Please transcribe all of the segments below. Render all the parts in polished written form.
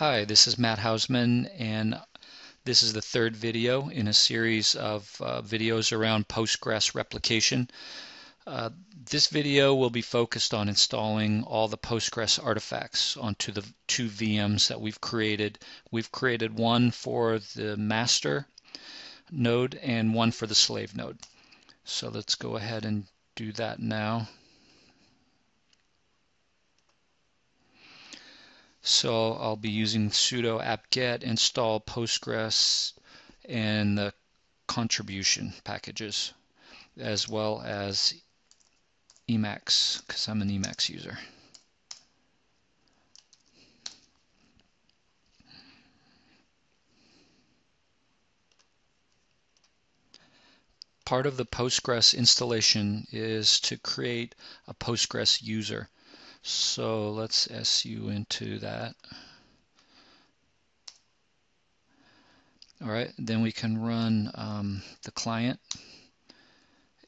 Hi, this is Matt Houseman, and this is the third video in a series of videos around Postgres replication. This video will be focused on installing all the Postgres artifacts onto the two VMs that we've created. We've created one for the master node and one for the slave node. So let's go ahead and do that now. So I'll be using sudo apt-get install Postgres and the contribution packages, as well as Emacs, because I'm an Emacs user. Part of the Postgres installation is to create a Postgres user. So let's su into that. All right, then we can run the client.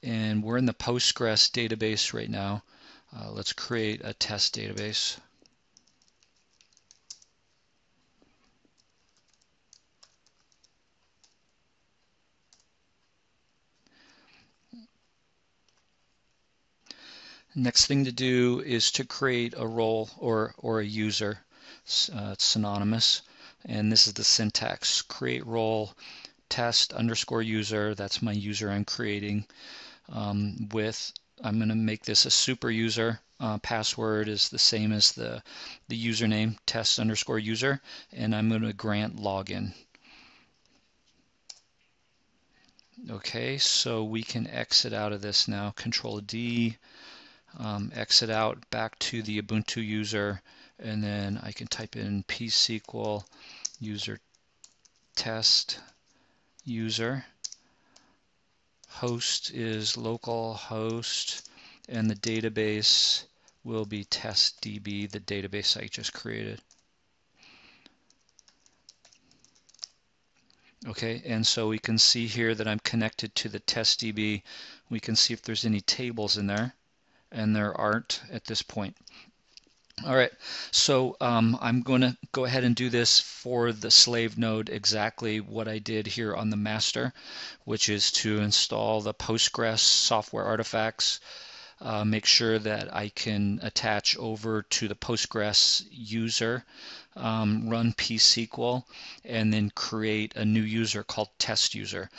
And we're in the Postgres database right now. Let's create a test database. Next thing to do is to create a role or a user. It's synonymous, and this is the syntax: create role test underscore user. That's my user I'm creating. I'm going to make this a super user. Password is the same as the username test underscore user, and I'm going to grant login. Okay, so we can exit out of this now. Control D. Exit out back to the Ubuntu user, and then I can type in psql user test user. Host is localhost, and the database will be testdb, the database I just created. Okay, and so we can see here that I'm connected to the testdb. We can see if there's any tables in there. And there aren't at this point. All right, so I'm going to go ahead and do this for the slave node exactly what I did here on the master, which is to install the Postgres software artifacts, make sure that I can attach over to the Postgres user, run psql, and then create a new user called test user.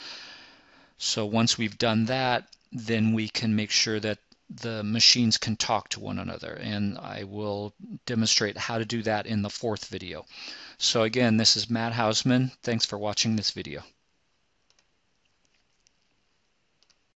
So once we've done that, then we can make sure that the machines can talk to one another, and I will demonstrate how to do that in the fourth video. So again, this is Matt Houseman. Thanks for watching this video.